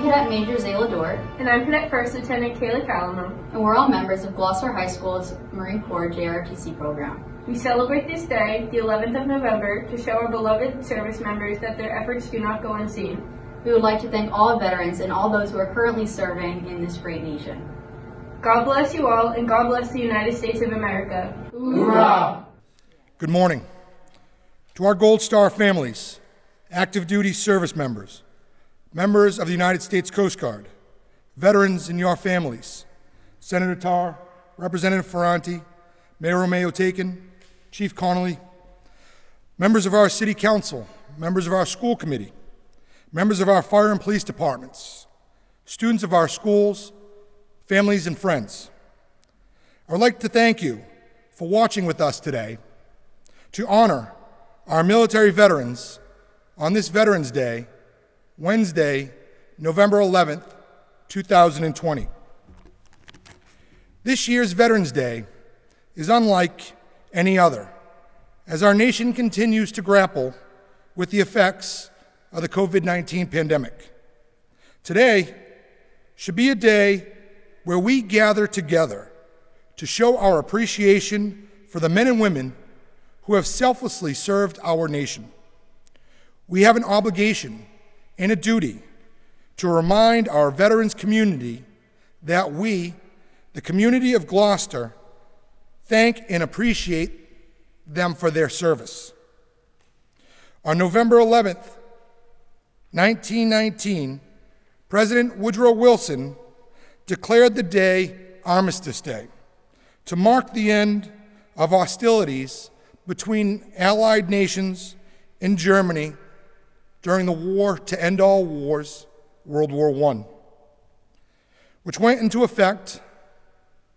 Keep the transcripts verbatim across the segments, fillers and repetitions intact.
Cadet Major Zayla Dore. And I'm Cadet First Lieutenant Kayla Calumon. And we're all members of Gloucester High School's Marine Corps J R T C program. We celebrate this day, the eleventh of November, to show our beloved service members that their efforts do not go unseen. We would like to thank all veterans and all those who are currently serving in this great nation. God bless you all, and God bless the United States of America. Hoorah! Good morning. To our Gold Star families, active duty service members, members of the United States Coast Guard, veterans in your families, Senator Tarr, Representative Ferrante, Mayor Romeo Taken, Chief Connolly, members of our City Council, members of our School Committee, members of our Fire and Police Departments, students of our schools, families and friends. I would like to thank you for watching with us today to honor our military veterans on this Veterans Day, Wednesday, November eleventh, two thousand twenty. This year's Veterans Day is unlike any other, as our nation continues to grapple with the effects of the COVID nineteen pandemic. Today should be a day where we gather together to show our appreciation for the men and women who have selflessly served our nation. We have an obligation and a duty to remind our veterans community that we, the community of Gloucester, thank and appreciate them for their service. On November eleventh, nineteen nineteen, President Woodrow Wilson declared the day Armistice Day to mark the end of hostilities between Allied nations and Germany during the war to end all wars, World War One, which went into effect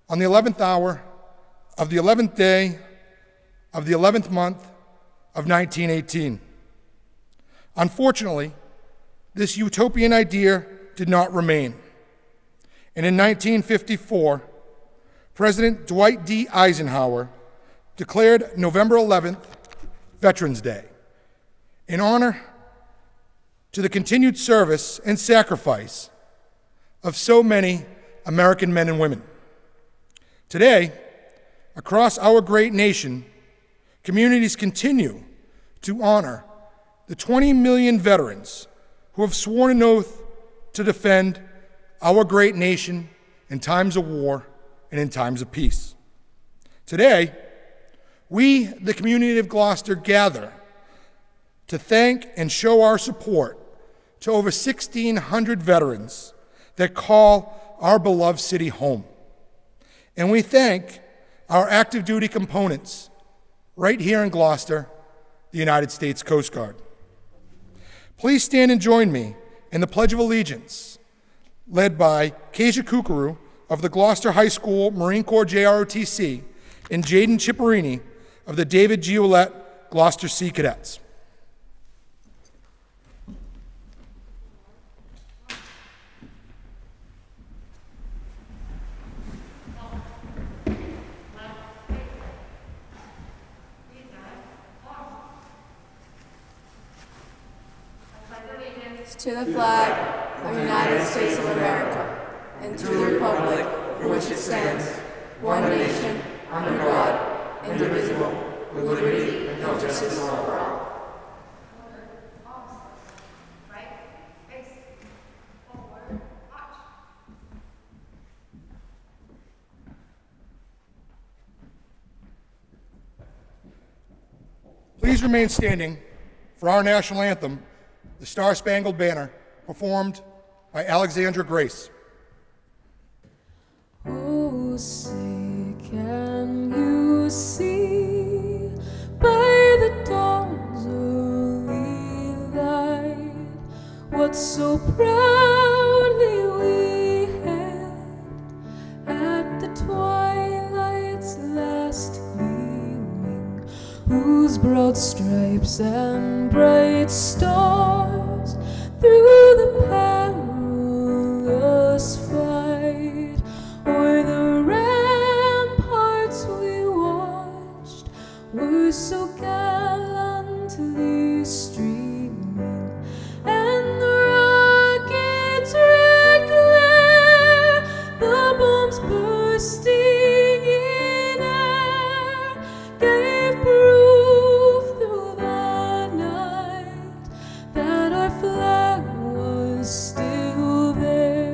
on the eleventh hour of the eleventh day of the eleventh month of nineteen eighteen. Unfortunately, this utopian idea did not remain, and in nineteen fifty-four, President Dwight D. Eisenhower declared November eleventh Veterans Day in honor to the continued service and sacrifice of so many American men and women. Today, across our great nation, communities continue to honor the twenty million veterans who have sworn an oath to defend our great nation in times of war and in times of peace. Today, we, the community of Gloucester, gather to thank and show our support to over sixteen hundred veterans that call our beloved city home. And we thank our active duty components right here in Gloucester, the United States Coast Guard. Please stand and join me in the Pledge of Allegiance, led by Keisha Kukuru of the Gloucester High School Marine Corps J R O T C and Jaden Ciparini of the David G. Ouellette Gloucester Sea Cadets. To the flag of the United States of America, and to the republic for which it stands, one nation, under God, indivisible, with liberty and justice for all. Please remain standing for our national anthem, The Star-Spangled Banner, performed by Alexandra Grace. Oh, say, can you see by the dawn's early light what so proudly we hailed at the twilight's last gleaming, whose broad stripes and bright stars through the perilous fight, o'er the ramparts we watched were so gallantly streaming, and the rockets. flag was still there.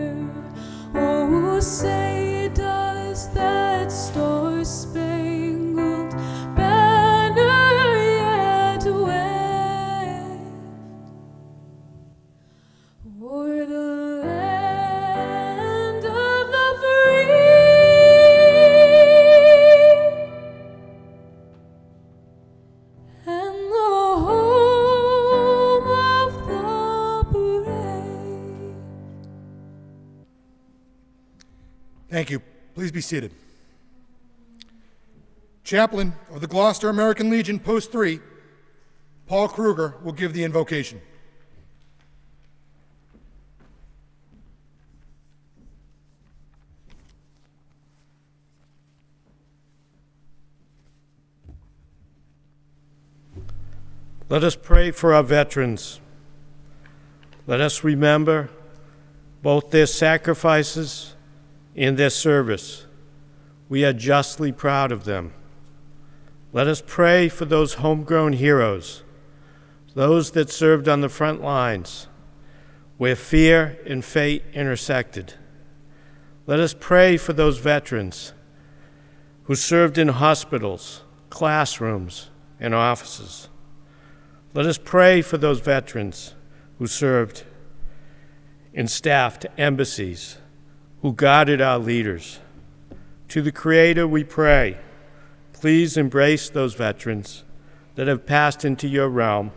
Oh, say does that star-spangled banner yet wave o'er the land of the free and the home of the brave. Thank you. Please be seated. Chaplain of the Gloucester American Legion, Post three, Paul Kruger, will give the invocation. Let us pray for our veterans. Let us remember both their sacrifices and their service. We are justly proud of them. Let us pray for those homegrown heroes, those that served on the front lines, where fear and fate intersected. Let us pray for those veterans who served in hospitals, classrooms, and offices. Let us pray for those veterans who served in staffed embassies, who guarded our leaders. To the Creator we pray, please embrace those veterans that have passed into your realm.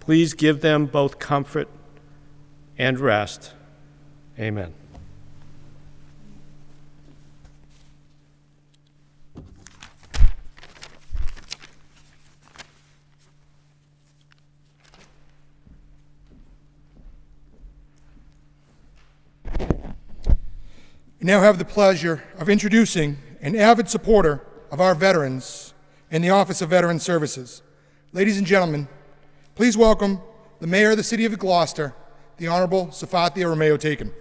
Please give them both comfort and rest. Amen. We now have the pleasure of introducing an avid supporter of our veterans in the Office of Veteran Services. Ladies and gentlemen, please welcome the Mayor of the City of Gloucester, the Honorable Sefatia Romeo Taken.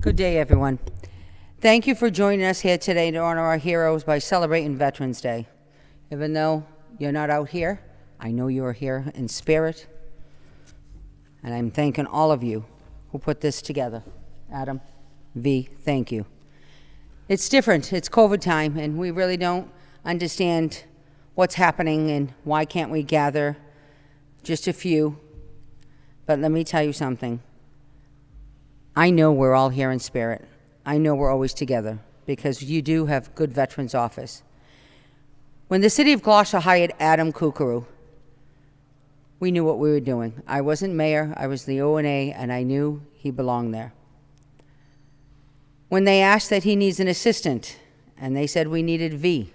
Good day, everyone. Thank you for joining us here today to honor our heroes by celebrating Veterans Day. Even though you're not out here, I know you are here in spirit, and I'm thanking all of you who put this together. Adam, V, thank you. It's different. It's COVID time, and we really don't understand what's happening and why can't we gather just a few. But let me tell you something. I know we're all here in spirit. I know we're always together because you do have good veterans office. When the city of Gloucester hired Adam Kukuru, we knew what we were doing. I wasn't mayor, I was the O N A, and I knew he belonged there. When they asked that he needs an assistant, and they said we needed V,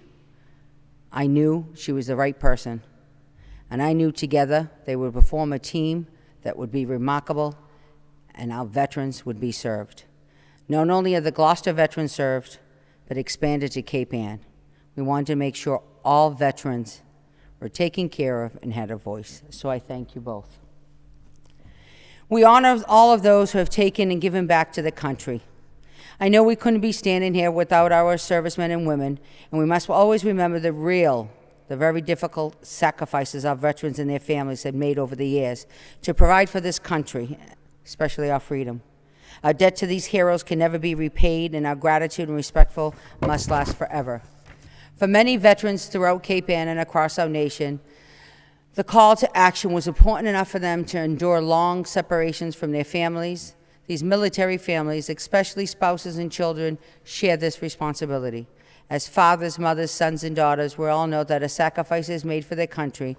I knew she was the right person. And I knew together they would perform a team that would be remarkable, and our veterans would be served. Not only are the Gloucester veterans served, but expanded to Cape Ann. We wanted to make sure all veterans were taken care of and had a voice. So I thank you both. We honor all of those who have taken and given back to the country. I know we couldn't be standing here without our servicemen and women, and we must always remember the real, the very difficult sacrifices our veterans and their families have made over the years to provide for this country, especially our freedom. Our debt to these heroes can never be repaid, and our gratitude and respectful must last forever. For many veterans throughout Cape Ann and across our nation, the call to action was important enough for them to endure long separations from their families. These military families, especially spouses and children, share this responsibility. As fathers, mothers, sons, and daughters, we all know that a sacrifice is made for their country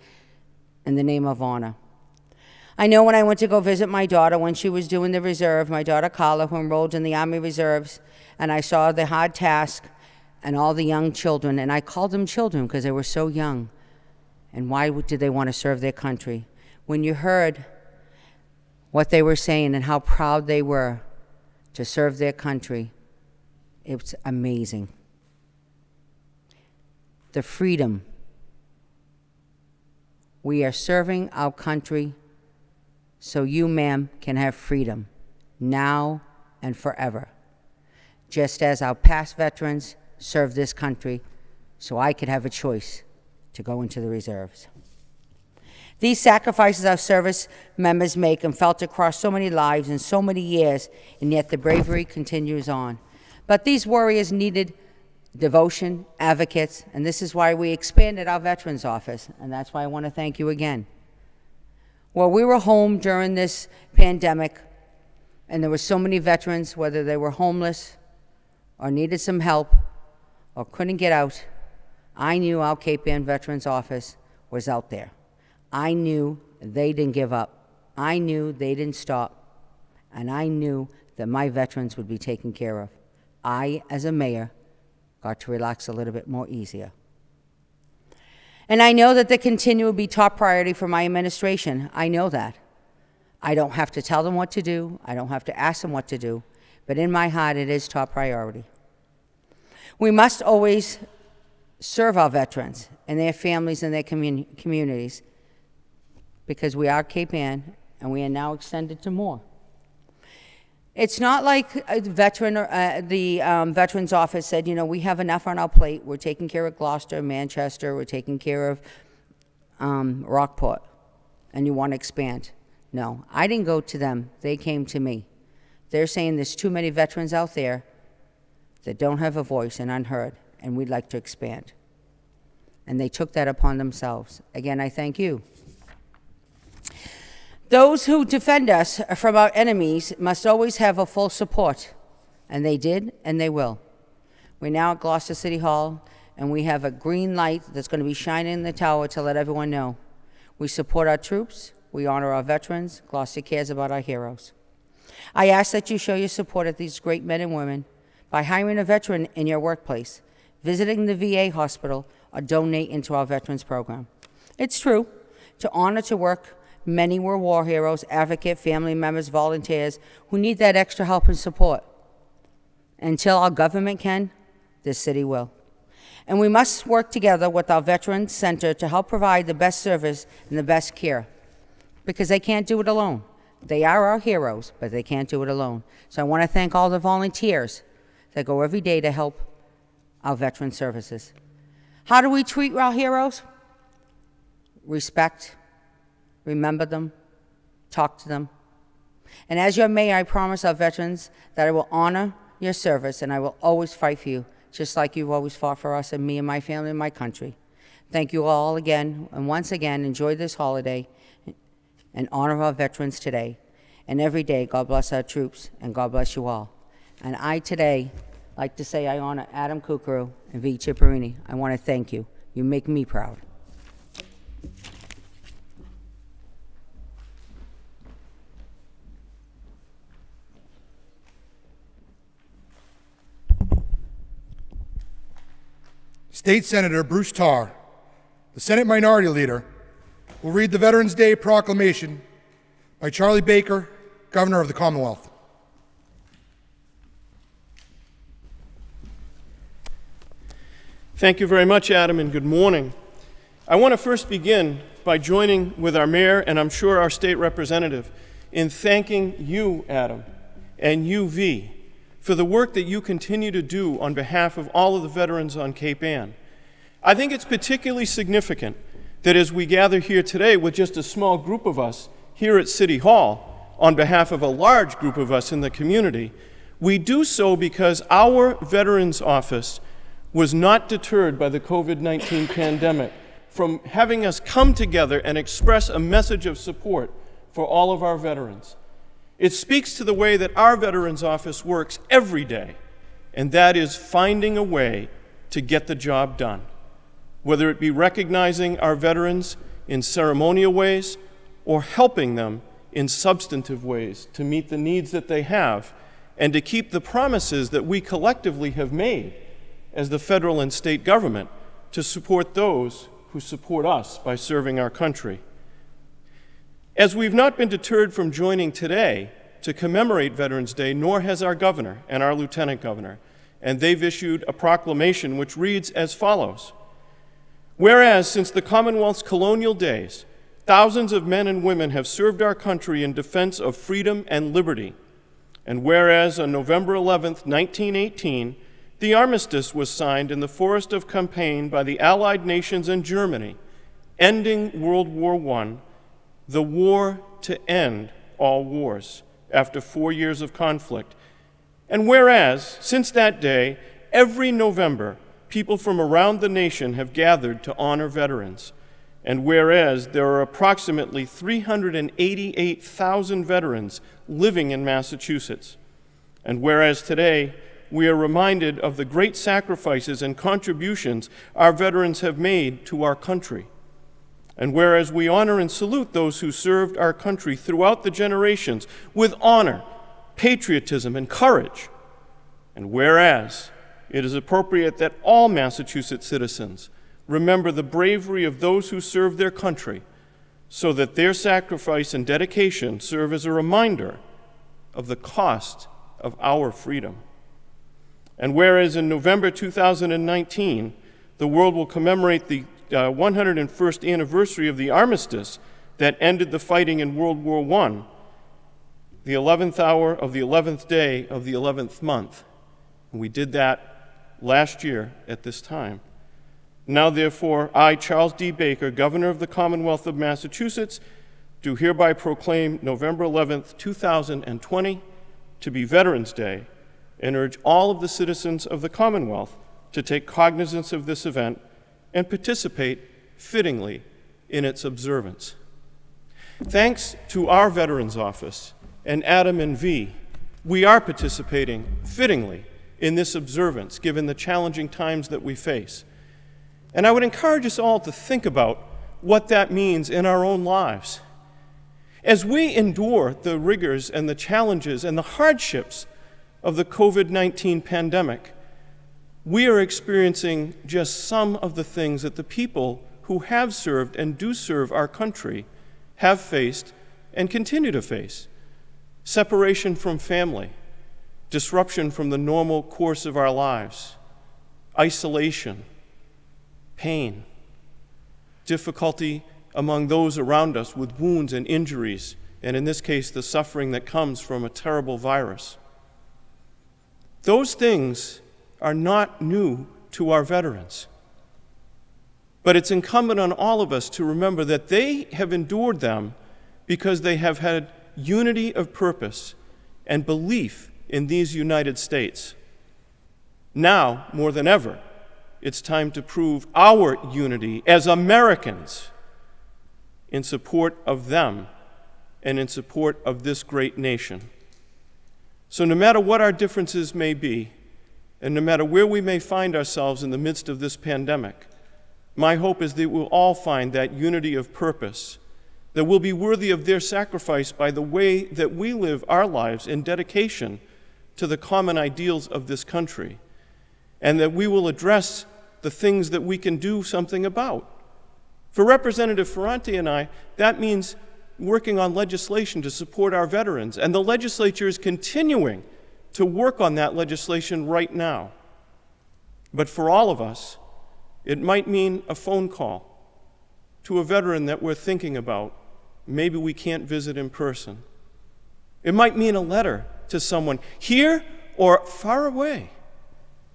in the name of honor. I know when I went to go visit my daughter when she was doing the reserve, my daughter Kayla, who enrolled in the Army Reserves, and I saw the hard task and all the young children, and I called them children because they were so young. And why did they want to serve their country? When you heard what they were saying and how proud they were to serve their country, it's amazing. The freedom We are serving our country so you, ma'am, can have freedom now and forever, just as our past veterans served this country so I could have a choice to go into the reserves. These sacrifices our service members make and felt across so many lives and so many years, and yet the bravery continues on. But these warriors needed devotion, advocates, and this is why we expanded our Veterans Office, and that's why I want to thank you again. While we were home during this pandemic, and there were so many veterans, whether they were homeless or needed some help or couldn't get out, I knew our Cape Ann Veterans Office was out there. I knew they didn't give up. I knew they didn't stop. And I knew that my veterans would be taken care of. I, as a mayor, got to relax a little bit more easier. And I know that the continue will be top priority for my administration. I know that. I don't have to tell them what to do. I don't have to ask them what to do. But in my heart, it is top priority. We must always serve our veterans and their families and their commun communities because we are Cape Ann and we are now extended to more. It's not like a veteran or, uh, the um, Veterans Office said, you know, we have enough on our plate. We're taking care of Gloucester, Manchester. We're taking care of um, Rockport, and you want to expand. No, I didn't go to them. They came to me. They're saying there's too many veterans out there that don't have a voice and unheard, and we'd like to expand. And they took that upon themselves. Again, I thank you. Those who defend us from our enemies must always have a full support, and they did, and they will. We're now at Gloucester City Hall, and we have a green light that's going to be shining in the tower to let everyone know. We support our troops, we honor our veterans, Gloucester cares about our heroes. I ask that you show your support of these great men and women by hiring a veteran in your workplace, visiting the V A hospital, or donating to our veterans program. It's true, to honor to work, many were war heroes, advocates, family members, volunteers who need that extra help and support. Until our government can, this city will. And we must work together with our Veterans Center to help provide the best service and the best care, because they can't do it alone. They are our heroes, but they can't do it alone. So I want to thank all the volunteers that go every day to help our veteran services. How do we treat our heroes? Respect. Remember them, talk to them. And as your mayor, I promise our veterans that I will honor your service and I will always fight for you, just like you've always fought for us and me and my family and my country. Thank you all again, and once again, enjoy this holiday and honor our veterans today. And every day, God bless our troops and God bless you all. And I today like to say I honor Adam Curcuru and V Ciparini. I want to thank you. You make me proud. State Senator Bruce Tarr, the Senate Minority Leader, will read the Veterans Day Proclamation by Charlie Baker, Governor of the Commonwealth. Thank you very much, Adam, and good morning. I want to first begin by joining with our mayor and I'm sure our state representative in thanking you, Adam, and you, V, for the work that you continue to do on behalf of all of the veterans on Cape Ann. I think it's particularly significant that as we gather here today with just a small group of us here at City Hall, on behalf of a large group of us in the community, we do so because our Veterans Office was not deterred by the COVID nineteen pandemic from having us come together and express a message of support for all of our veterans. It speaks to the way that our Veterans Office works every day, and that is finding a way to get the job done, whether it be recognizing our veterans in ceremonial ways or helping them in substantive ways to meet the needs that they have and to keep the promises that we collectively have made as the federal and state government to support those who support us by serving our country. As we've not been deterred from joining today to commemorate Veterans Day, nor has our governor and our lieutenant governor, and they've issued a proclamation which reads as follows. Whereas since the Commonwealth's colonial days, Thousands of men and women have served our country in defense of freedom and liberty. And whereas on November eleventh, nineteen eighteen, the armistice was signed in the forest of Compiègne by the Allied nations and Germany, ending World War One, the war to end all wars after four years of conflict. And whereas, since that day, every November, people from around the nation have gathered to honor veterans. And whereas there are approximately three hundred eighty-eight thousand veterans living in Massachusetts. And whereas today, we are reminded of the great sacrifices and contributions our veterans have made to our country. And whereas we honor and salute those who served our country throughout the generations with honor, patriotism, and courage. And whereas it is appropriate that all Massachusetts citizens remember the bravery of those who serve their country so that their sacrifice and dedication serve as a reminder of the cost of our freedom. And whereas in November two thousand nineteen, the world will commemorate the Uh, one hundred first anniversary of the armistice that ended the fighting in World War One, the eleventh hour of the eleventh day of the eleventh month. And we did that last year at this time. Now, therefore, I, Charles D. Baker, Governor of the Commonwealth of Massachusetts, do hereby proclaim November eleventh, two thousand twenty to be Veterans Day and urge all of the citizens of the Commonwealth to take cognizance of this event and participate fittingly in its observance. Thanks to our Veterans Office and Adam and V, we are participating fittingly in this observance given the challenging times that we face. And I would encourage us all to think about what that means in our own lives. As we endure the rigors and the challenges and the hardships of the COVID nineteen pandemic, we are experiencing just some of the things that the people who have served and do serve our country have faced and continue to face. Separation from family, disruption from the normal course of our lives, isolation, pain, difficulty among those around us with wounds and injuries, and in this case, the suffering that comes from a terrible virus. Those things are not new to our veterans. But it's incumbent on all of us to remember that they have endured them because they have had unity of purpose and belief in these United States. Now, more than ever, it's time to prove our unity as Americans in support of them and in support of this great nation. So no matter what our differences may be, and no matter where we may find ourselves in the midst of this pandemic, my hope is that we'll all find that unity of purpose, that we'll be worthy of their sacrifice by the way that we live our lives in dedication to the common ideals of this country, and that we will address the things that we can do something about. For Representative Ferrante and I, that means working on legislation to support our veterans, and the legislature is continuing to work on that legislation right now. But for all of us, it might mean a phone call to a veteran that we're thinking about. Maybe we can't visit in person. It might mean a letter to someone here or far away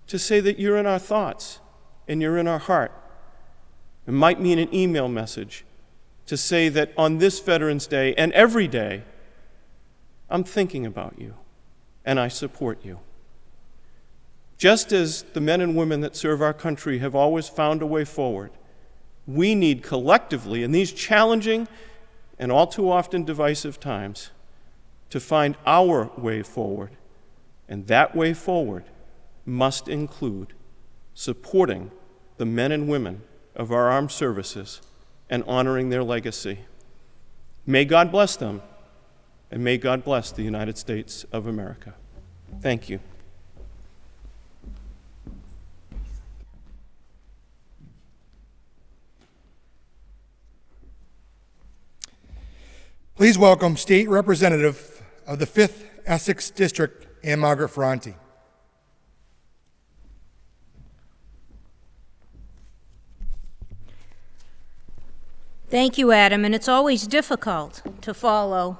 to say that you're in our thoughts and you're in our heart. It might mean an email message to say that on this Veterans Day and every day, I'm thinking about you. And I support you. Just as the men and women that serve our country have always found a way forward, we need collectively, in these challenging and all too often divisive times, to find our way forward. And that way forward must include supporting the men and women of our armed services and honoring their legacy. May God bless them. And may God bless the United States of America. Thank you. Please welcome State Representative of the fifth Essex District, Ann-Margaret Ferrante. Thank you, Adam, and it's always difficult to follow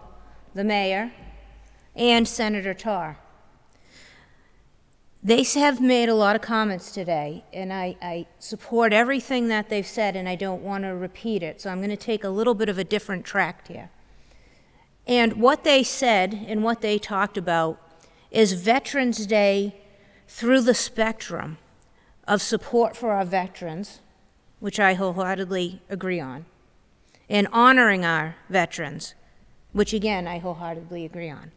the mayor and Senator Tarr. They have made a lot of comments today, and I, I support everything that they've said, and I don't want to repeat it, so I'm going to take a little bit of a different tract here. And what they said and what they talked about is Veterans Day through the spectrum of support for our veterans, which I wholeheartedly agree on, and honoring our veterans, which again I wholeheartedly agree on.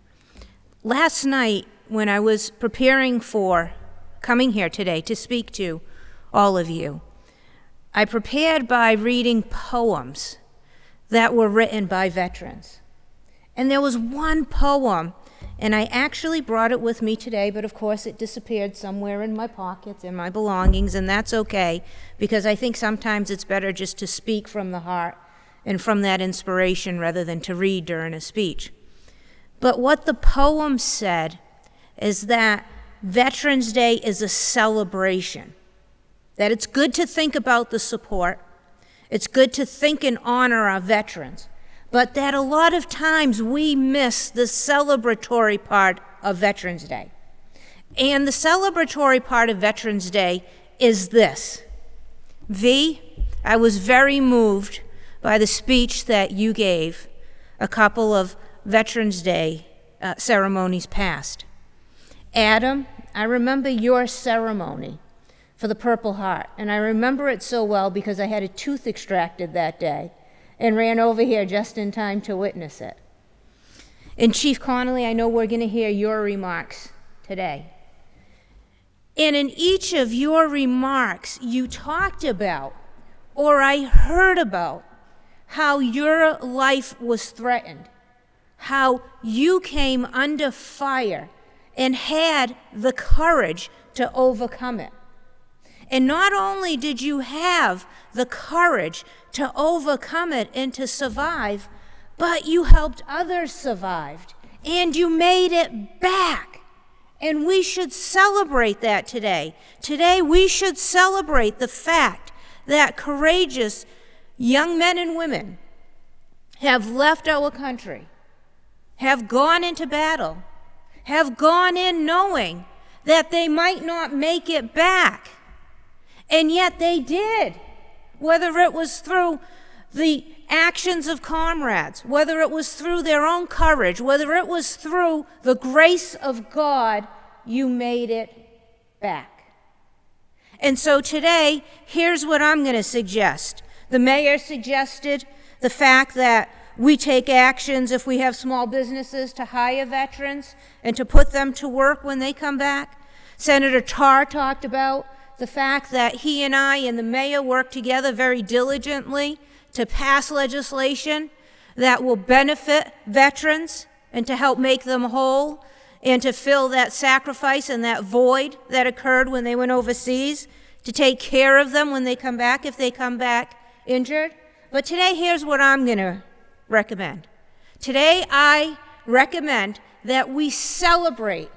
Last night, when I was preparing for coming here today to speak to all of you, I prepared by reading poems that were written by veterans. And there was one poem, and I actually brought it with me today, but of course it disappeared somewhere in my pockets and my belongings, and that's okay, because I think sometimes it's better just to speak from the heart and from that inspiration rather than to read during a speech. But what the poem said is that Veterans Day is a celebration, that it's good to think about the support, it's good to think and honor our veterans, but that a lot of times we miss the celebratory part of Veterans Day. And the celebratory part of Veterans Day is this. V, I was very moved by the speech that you gave a couple of Veterans Day uh, ceremonies past. Adam, I remember your ceremony for the Purple Heart, and I remember it so well because I had a tooth extracted that day and ran over here just in time to witness it. And Chief Connolly, I know we're going to hear your remarks today. And in each of your remarks, you talked about, or I heard about, how your life was threatened, how you came under fire and had the courage to overcome it. And not only did you have the courage to overcome it and to survive, but you helped others survive, and you made it back. And we should celebrate that today. Today we should celebrate the fact that courageous young men and women have left our country, have gone into battle, have gone in knowing that they might not make it back, and yet they did, whether it was through the actions of comrades, whether it was through their own courage, whether it was through the grace of God, you made it back. And so today, here's what I'm going to suggest. The mayor suggested the fact that we take actions if we have small businesses to hire veterans and to put them to work when they come back. Senator Tarr talked about the fact that he and I and the mayor work together very diligently to pass legislation that will benefit veterans and to help make them whole and to fill that sacrifice and that void that occurred when they went overseas, to take care of them when they come back, if they come back injured. But today, here's what I'm going to recommend. Today, I recommend that we celebrate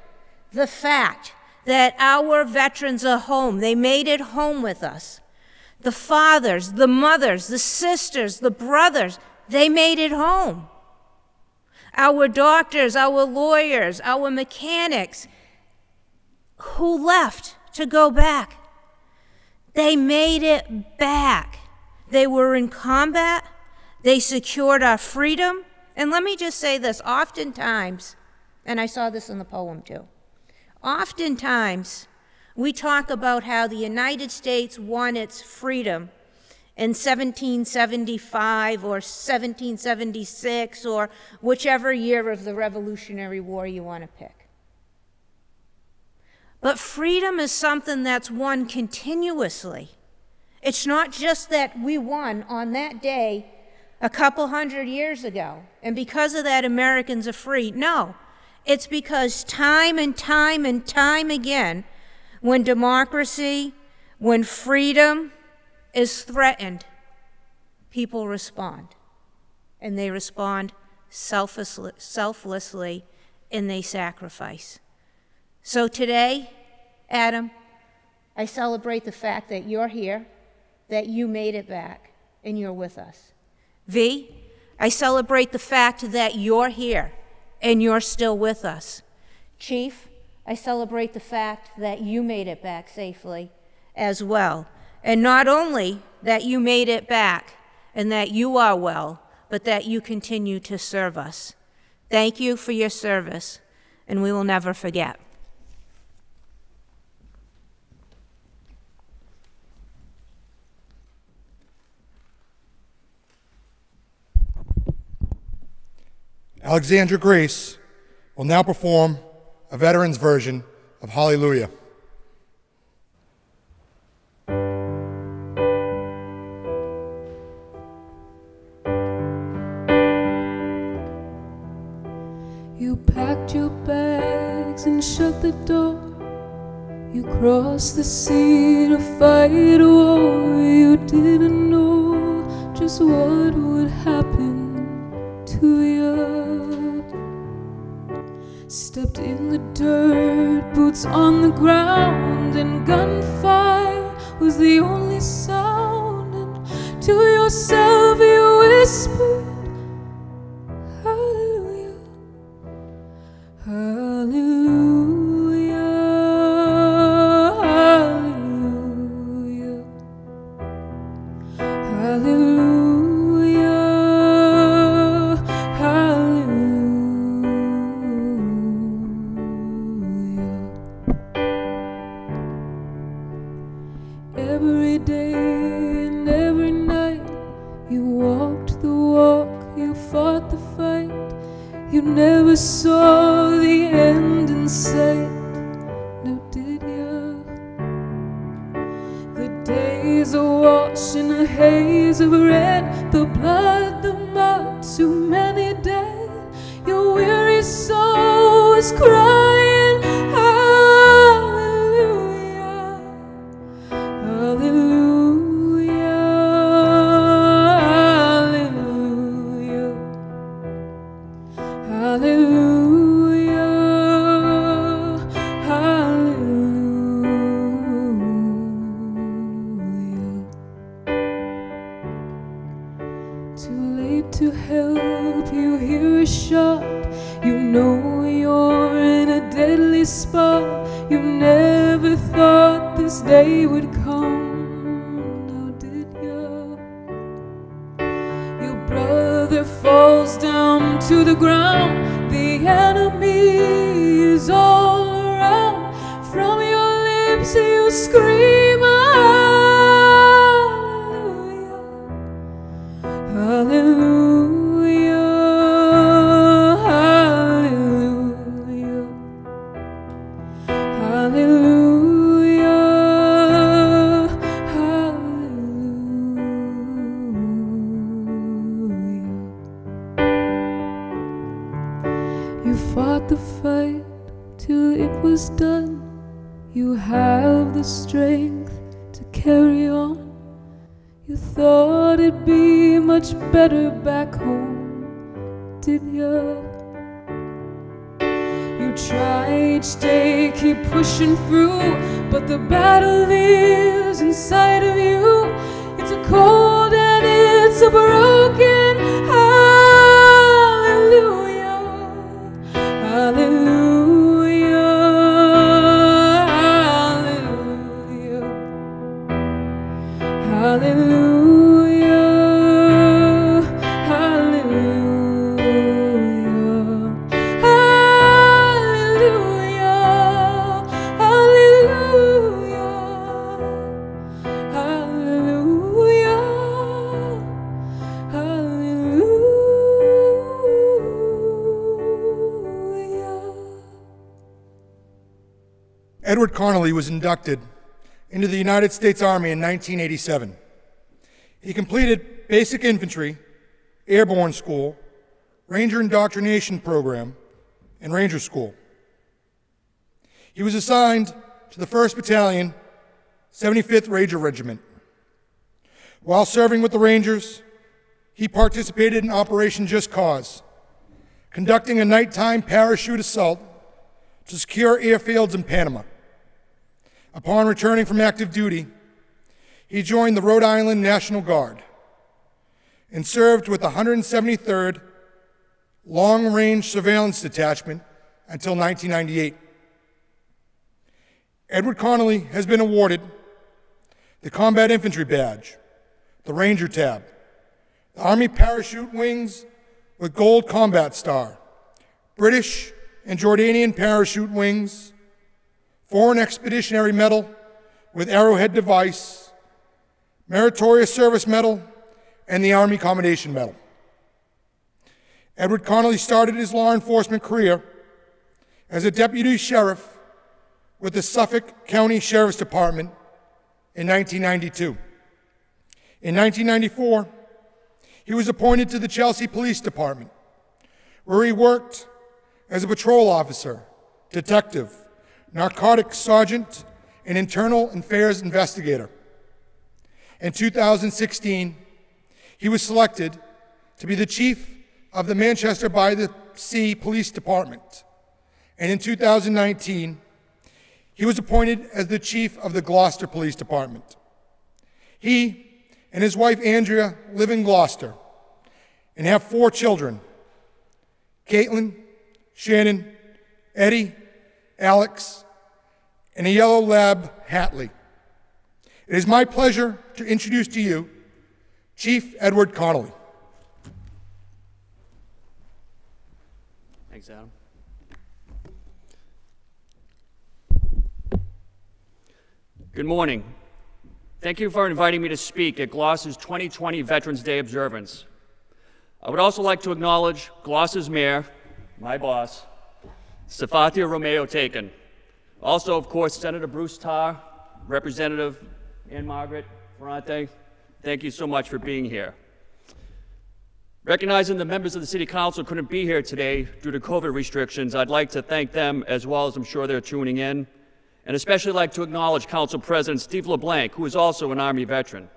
the fact that our veterans are home. They made it home with us. The fathers, the mothers, the sisters, the brothers, they made it home. Our doctors, our lawyers, our mechanics, who left to go back, they made it back. They were in combat. They secured our freedom. And let me just say this, oftentimes, and I saw this in the poem too, oftentimes we talk about how the United States won its freedom in seventeen seventy-five or seventeen seventy-six or whichever year of the Revolutionary War you want to pick. But freedom is something that's won continuously. It's not just that we won on that day a couple hundred years ago, and because of that, Americans are free. No, it's because time and time and time again, when democracy, when freedom is threatened, people respond. And they respond selflessly, selflessly and they sacrifice. So today, Adam, I celebrate the fact that you're here, that you made it back, and you're with us. V, I celebrate the fact that you're here and you're still with us. Chief, I celebrate the fact that you made it back safely as well. And not only that you made it back and that you are well, but that you continue to serve us. Thank you for your service, and we will never forget. Alexandra Grace will now perform a veteran's version of Hallelujah. You packed your bags and shut the door. You crossed the sea to fight a war. You didn't know just what would happen to you. Stepped in the dirt, boots on the ground, and gunfire was the only sound. And to yourself you whispered, hallelujah, hallelujah, hallelujah, hallelujah. Saw the end in sight, no did ya? The days are washed in a haze of red, the blood, the mud, too many dead. Your weary soul is crying, hallelujah, hallelujah. Hallelujah, hallelujah. Too late to help, you hear a shot. You know you're in a deadly spot. You never thought this day would come, no did you? Your brother falls down to the ground. The enemy is all around. From your lips you scream, hallelujah, hallelujah, hallelujah, hallelujah, hallelujah. You fought the fight till it was done. You have the strength to carry on. You thought it'd be much better back home, did ya? You try each day, keep pushing through, but the battle is inside of you. It's a cold and it's a broken hallelujah. Hallelujah, hallelujah, hallelujah, hallelujah, hallelujah, hallelujah, hallelujah, hallelujah. Edward Conley was inducted into the United States Army in nineteen eighty-seven. He completed basic infantry, airborne school, ranger indoctrination program, and ranger school. He was assigned to the first Battalion, seventy-fifth Ranger Regiment. While serving with the Rangers, he participated in Operation Just Cause, conducting a nighttime parachute assault to secure airfields in Panama. Upon returning from active duty, he joined the Rhode Island National Guard. and served with the one hundred seventy-third Long Range Surveillance Detachment until nineteen ninety-eight. Edward Conley has been awarded the Combat Infantry Badge, the Ranger Tab, the Army Parachute Wings with Gold Combat Star, British and Jordanian Parachute Wings, Foreign Expeditionary Medal with Arrowhead Device, Meritorious Service Medal, and the Army Commendation Medal. Edward Conley started his law enforcement career as a deputy sheriff with the Suffolk County Sheriff's Department in nineteen ninety-two. In nineteen ninety-four, he was appointed to the Chelsea Police Department, where he worked as a patrol officer, detective, narcotics sergeant, and internal affairs investigator. In two thousand sixteen, he was selected to be the chief of the Manchester-by-the-Sea Police Department. And in two thousand nineteen, he was appointed as the chief of the Gloucester Police Department. He and his wife, Andrea, live in Gloucester and have four children: Caitlin, Shannon, Eddie, Alex, and a yellow lab, Hatley. It is my pleasure to introduce to you Chief Edward Conley. Thanks, Adam. Good morning. Thank you for inviting me to speak at Gloucester's twenty twenty Veterans Day observance. I would also like to acknowledge Gloucester's mayor, my boss, Sefatia Romeo Taken. Also, of course, Senator Bruce Tarr, Representative Ann-Margaret Ferrante, thank you so much for being here. Recognizing the members of the City Council couldn't be here today due to COVID restrictions, I'd like to thank them, as well as I'm sure they're tuning in, and especially like to acknowledge Council President Steve LeBlanc, who is also an Army veteran.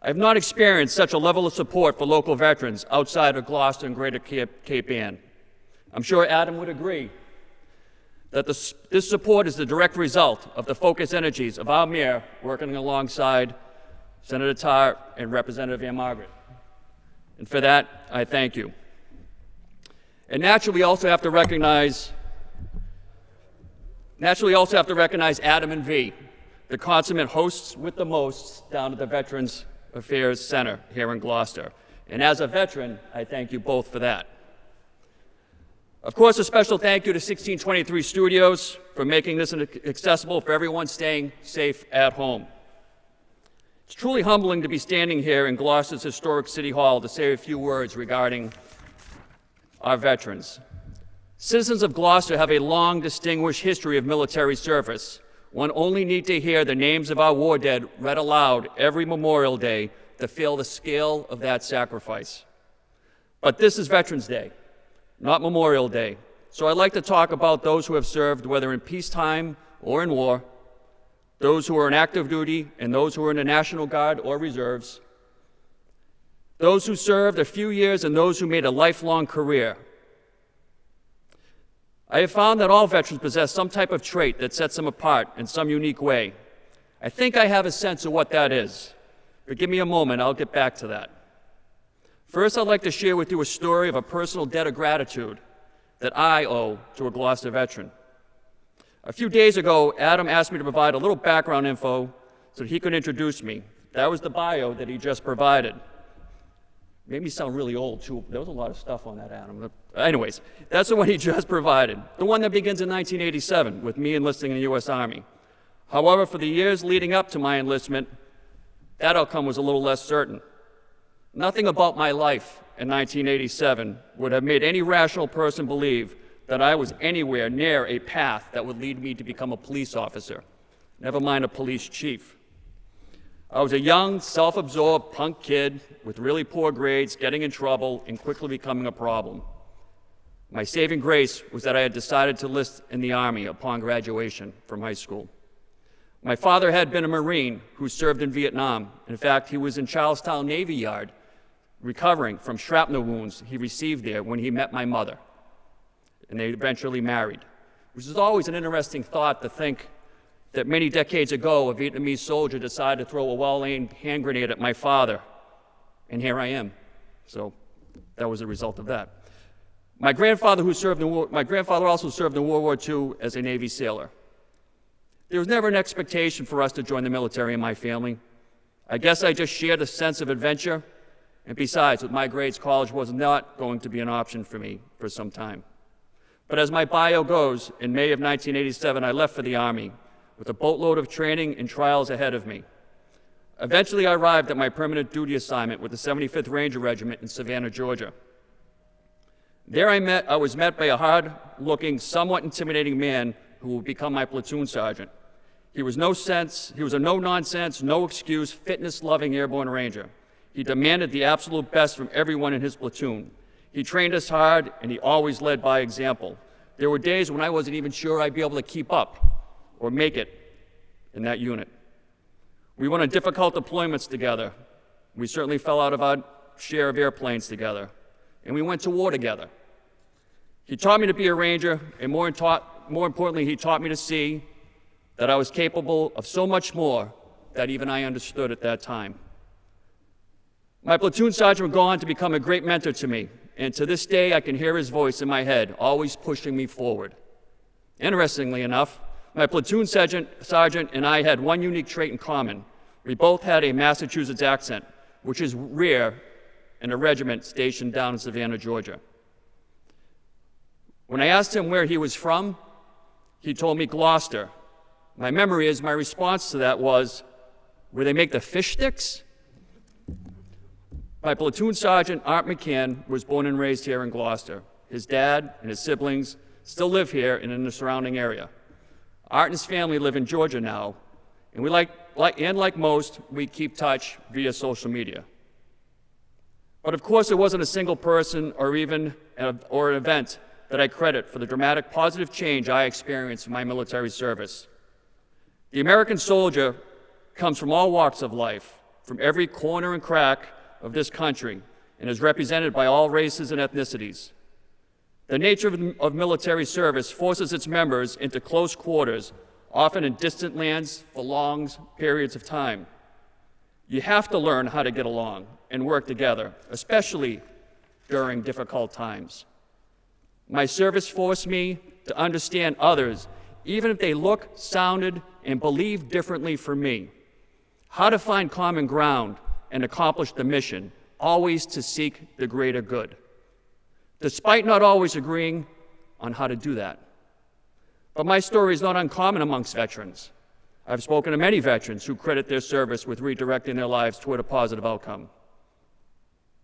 I have not experienced such a level of support for local veterans outside of Gloucester and Greater Cape Ann. I'm sure Adam would agree that this, this support is the direct result of the focused energies of our mayor working alongside Senator Tarr and Representative Ann-Margaret. And for that, I thank you. And naturally, we also have to recognize, naturally, we also have to recognize Adam and V, the consummate hosts with the most down at the Veterans Affairs Center here in Gloucester. And as a veteran, I thank you both for that. Of course, a special thank you to sixteen twenty-three Studios for making this accessible for everyone staying safe at home. It's truly humbling to be standing here in Gloucester's historic City Hall to say a few words regarding our veterans. Citizens of Gloucester have a long, distinguished history of military service. One only need to hear the names of our war dead read aloud every Memorial Day to feel the scale of that sacrifice. But this is Veterans Day, not Memorial Day. So I'd like to talk about those who have served, whether in peacetime or in war, those who are in active duty and those who are in the National Guard or reserves, those who served a few years and those who made a lifelong career. I have found that all veterans possess some type of trait that sets them apart in some unique way. I think I have a sense of what that is, but give me a moment, I'll get back to that. First, I'd like to share with you a story of a personal debt of gratitude that I owe to a Gloucester veteran. A few days ago, Adam asked me to provide a little background info so that he could introduce me. That was the bio that he just provided. Made me sound really old, too. There was a lot of stuff on that, Adam. Anyways, that's the one he just provided, the one that begins in nineteen eighty-seven with me enlisting in the U S Army. However, for the years leading up to my enlistment, that outcome was a little less certain. Nothing about my life in nineteen eighty-seven would have made any rational person believe that I was anywhere near a path that would lead me to become a police officer, never mind a police chief. I was a young, self-absorbed punk kid with really poor grades, getting in trouble, and quickly becoming a problem. My saving grace was that I had decided to enlist in the Army upon graduation from high school. My father had been a Marine who served in Vietnam. In fact, he was in Charlestown Navy Yard, recovering from shrapnel wounds he received there when he met my mother, and they eventually married, which is always an interesting thought to think that many decades ago, a Vietnamese soldier decided to throw a well-aimed hand grenade at my father and here I am. So that was the result of that. My grandfather, who served in war, my grandfather also served in World War Two as a Navy sailor. There was never an expectation for us to join the military in my family. I guess I just shared a sense of adventure, and besides, with my grades, college was not going to be an option for me for some time. But as my bio goes, in May of nineteen eighty-seven, I left for the Army with a boatload of training and trials ahead of me. Eventually, I arrived at my permanent duty assignment with the seventy-fifth Ranger Regiment in Savannah, Georgia. There I, met, I was met by a hard-looking, somewhat intimidating man who would become my platoon sergeant. He was no sense, he was a no-nonsense, no-excuse, fitness-loving airborne ranger. He demanded the absolute best from everyone in his platoon. He trained us hard, and he always led by example. There were days when I wasn't even sure I'd be able to keep up or make it in that unit. We went on difficult deployments together. We certainly fell out of our share of airplanes together, and we went to war together. He taught me to be a ranger, and more, more importantly, he taught me to see that I was capable of so much more that even I understood at that time. My platoon sergeant would go on to become a great mentor to me, and to this day I can hear his voice in my head, always pushing me forward. Interestingly enough, my platoon sergeant, sergeant and I had one unique trait in common. We both had a Massachusetts accent, which is rare in a regiment stationed down in Savannah, Georgia. When I asked him where he was from, he told me Gloucester. My memory is my response to that was, where they make the fish sticks? My platoon sergeant, Art McCann, was born and raised here in Gloucester. His dad and his siblings still live here and in the surrounding area. Art and his family live in Georgia now, and, we like, like, and like most, we keep touch via social media. But of course, there wasn't a single person or even an, or an event that I credit for the dramatic positive change I experienced in my military service. The American soldier comes from all walks of life, from every corner and crack of this country, and is represented by all races and ethnicities. The nature of, of military service forces its members into close quarters, often in distant lands for long periods of time. You have to learn how to get along and work together, especially during difficult times. My service forced me to understand others, even if they look, sounded, and believed differently from me. How to find common ground and accomplish the mission, always to seek the greater good, despite not always agreeing on how to do that. But my story is not uncommon amongst veterans. I've spoken to many veterans who credit their service with redirecting their lives toward a positive outcome.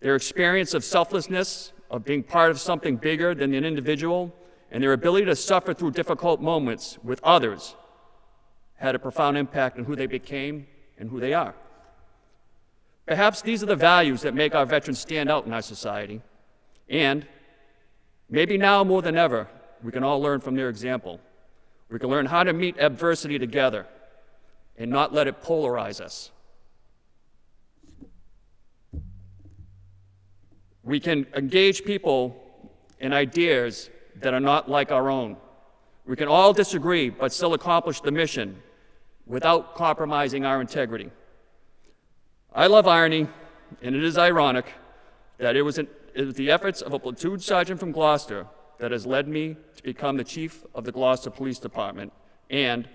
Their experience of selflessness, of being part of something bigger than an individual, and their ability to suffer through difficult moments with others had a profound impact on who they became and who they are. Perhaps these are the values that make our veterans stand out in our society, and maybe now more than ever, we can all learn from their example. We can learn how to meet adversity together and not let it polarize us. We can engage people in ideas that are not like our own. We can all disagree but still accomplish the mission without compromising our integrity. I love irony, and it is ironic that it was, an, it was the efforts of a platoon sergeant from Gloucester that has led me to become the chief of the Gloucester Police Department and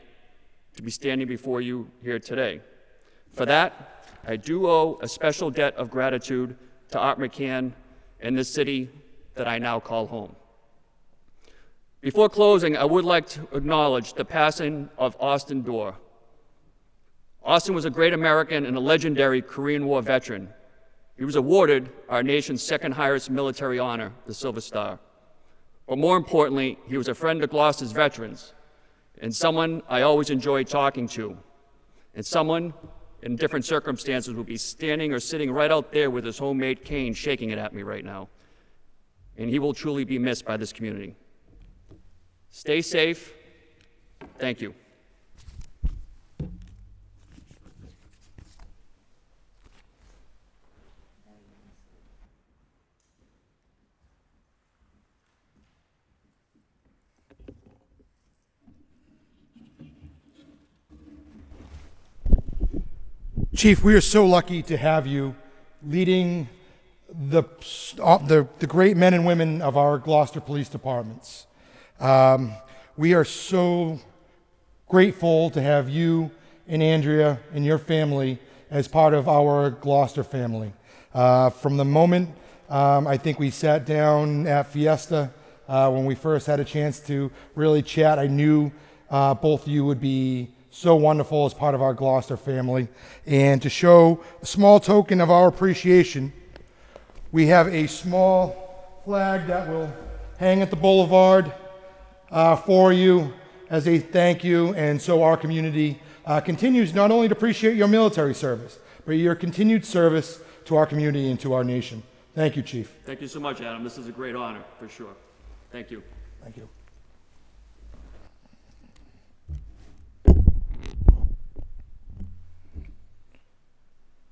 to be standing before you here today. For that, I do owe a special debt of gratitude to Art McCann and this city that I now call home. Before closing, I would like to acknowledge the passing of Austin Dore. Austin was a great American and a legendary Korean War veteran. He was awarded our nation's second highest military honor, the Silver Star. But more importantly, he was a friend to Gloucester's veterans, and someone I always enjoyed talking to, and someone in different circumstances would be standing or sitting right out there with his homemade cane shaking it at me right now. And he will truly be missed by this community. Stay safe. Thank you. Chief, we are so lucky to have you leading the, the, the great men and women of our Gloucester Police Departments. Um, we are so grateful to have you and Andrea and your family as part of our Gloucester family. Uh, from the moment um, I think we sat down at Fiesta, uh, when we first had a chance to really chat, I knew uh, both of you would be so wonderful as part of our Gloucester family. And to show a small token of our appreciation, we have a small flag that will hang at the boulevard uh, for you as a thank you. And so our community uh, continues not only to appreciate your military service, but your continued service to our community and to our nation. Thank you, Chief. Thank you so much, Adam. This is a great honor, for sure. Thank you. Thank you.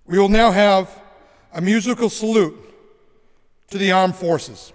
We will now have a musical salute to the armed forces.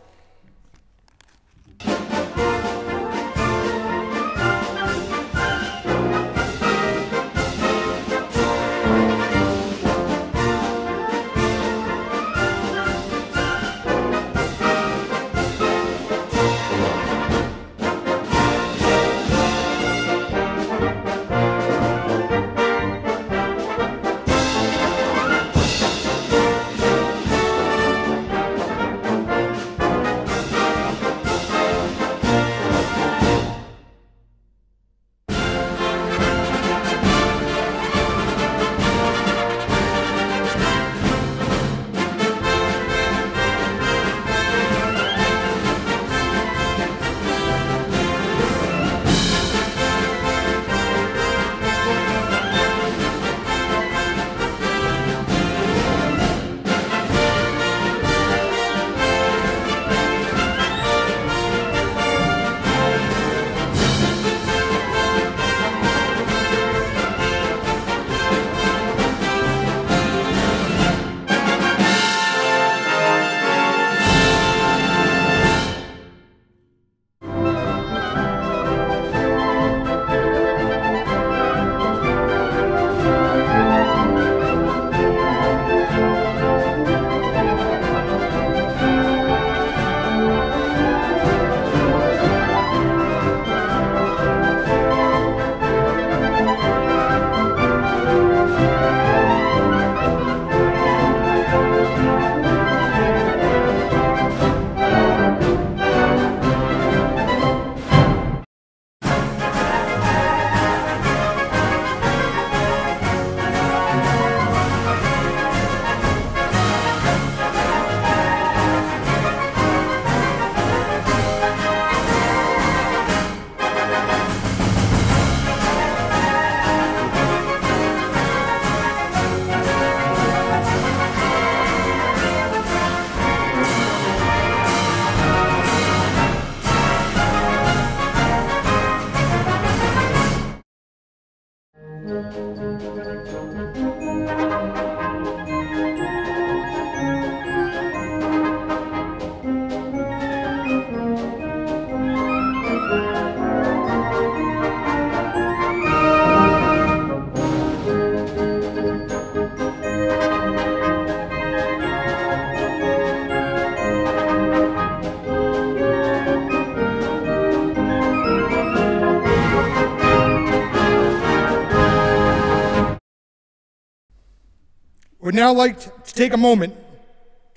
I would now like to take a moment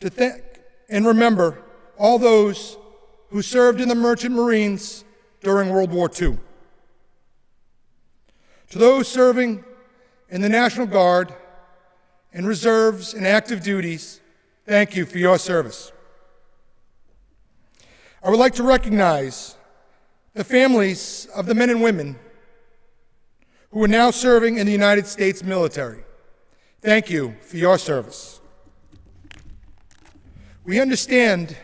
to thank and remember all those who served in the Merchant Marines during World War Two. To those serving in the National Guard and reserves and active duties, thank you for your service. I would like to recognize the families of the men and women who are now serving in the United States military. Thank you for your service. We understand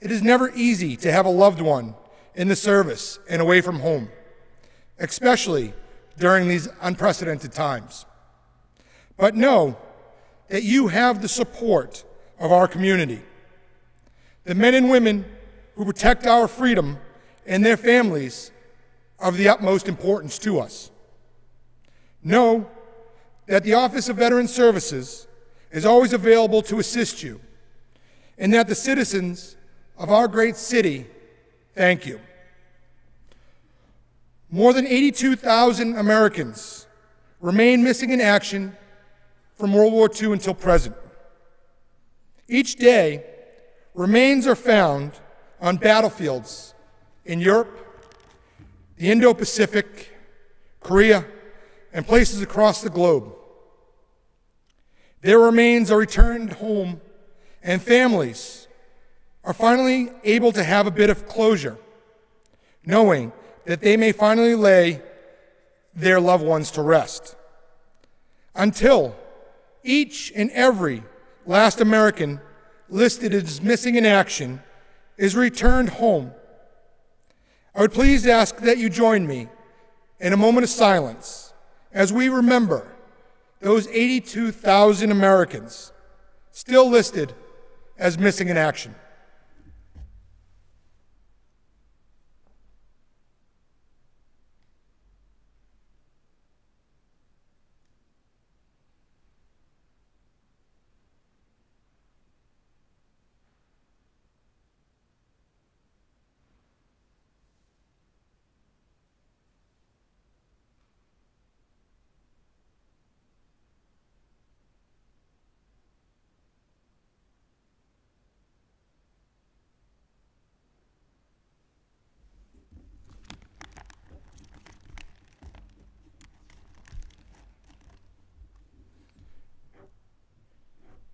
it is never easy to have a loved one in the service and away from home, especially during these unprecedented times. But know that you have the support of our community. The men and women who protect our freedom and their families are of the utmost importance to us. Know that the Office of Veteran Services is always available to assist you, and that the citizens of our great city thank you. More than eighty-two thousand Americans remain missing in action from World War Two until present. Each day, remains are found on battlefields in Europe, the Indo-Pacific, Korea, and places across the globe. Their remains are returned home, and families are finally able to have a bit of closure, knowing that they may finally lay their loved ones to rest. Until each and every last American listed as missing in action is returned home, I would please ask that you join me in a moment of silence as we remember those eighty-two thousand Americans still listed as missing in action.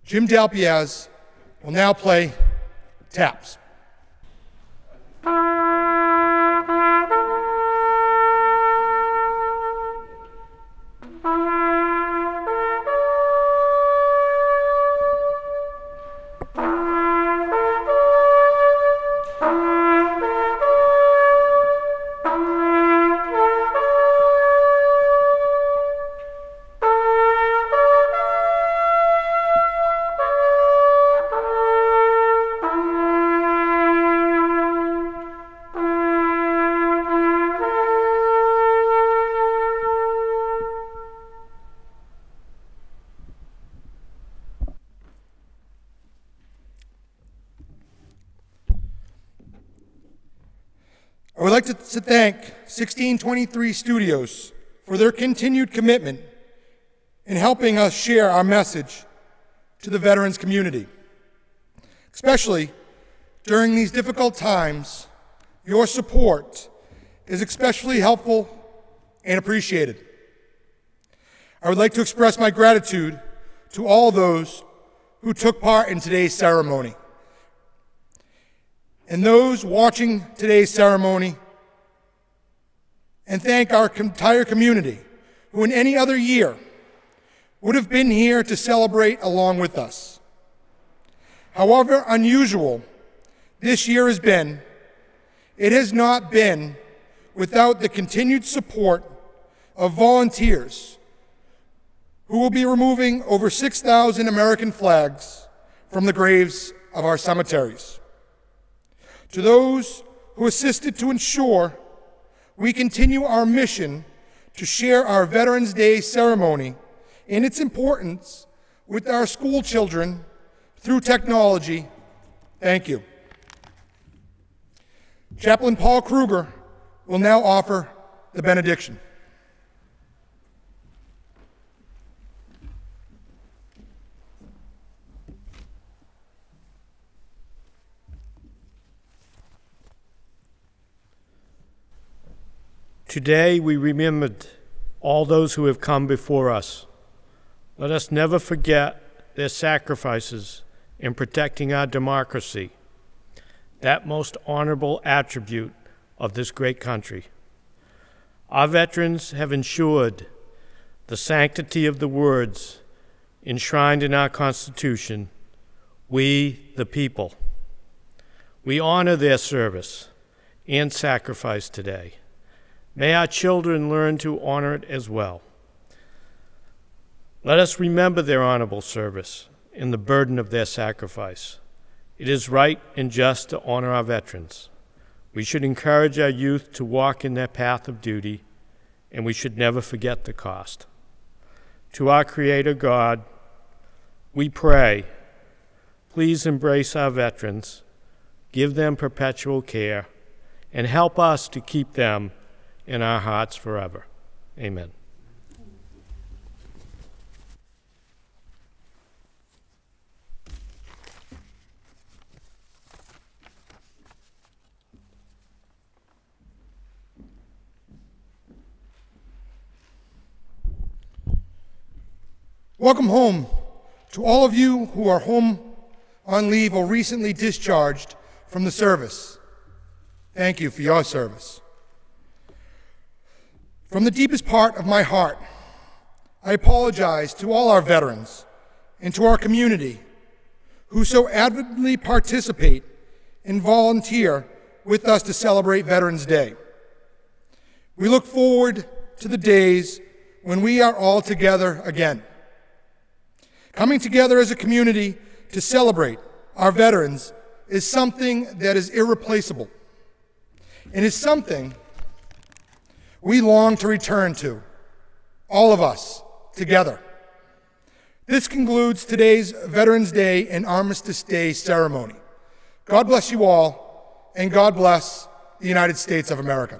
Jim Del Piaz will now play taps. I'd like to thank sixteen twenty-three Studios for their continued commitment in helping us share our message to the veterans community. Especially during these difficult times, your support is especially helpful and appreciated. I would like to express my gratitude to all those who took part in today's ceremony. And those watching today's ceremony, and thank our entire community, who in any other year would have been here to celebrate along with us. However unusual this year has been, it has not been without the continued support of volunteers who will be removing over six thousand American flags from the graves of our cemeteries. To those who assisted to ensure we continue our mission to share our Veterans Day ceremony and its importance with our school children through technology, thank you. Chaplain Paul Kruger will now offer the benediction. Today we remembered all those who have come before us. Let us never forget their sacrifices in protecting our democracy, that most honorable attribute of this great country. Our veterans have ensured the sanctity of the words enshrined in our Constitution, "We the people." We honor their service and sacrifice today. May our children learn to honor it as well. Let us remember their honorable service and the burden of their sacrifice. It is right and just to honor our veterans. We should encourage our youth to walk in their path of duty, and we should never forget the cost. To our Creator God, We pray, please embrace our veterans, give them perpetual care, and help us to keep them in our hearts forever. Amen. Welcome home to all of you who are home on leave or recently discharged from the service. Thank you for your service. From the deepest part of my heart, I apologize to all our veterans and to our community who so avidly participate and volunteer with us to celebrate Veterans Day. We look forward to the days when we are all together again, coming together as a community to celebrate our veterans is something that is irreplaceable and is something we long to return to, all of us together. This concludes today's Veterans Day and Armistice Day ceremony. God bless you all, and God bless the United States of America.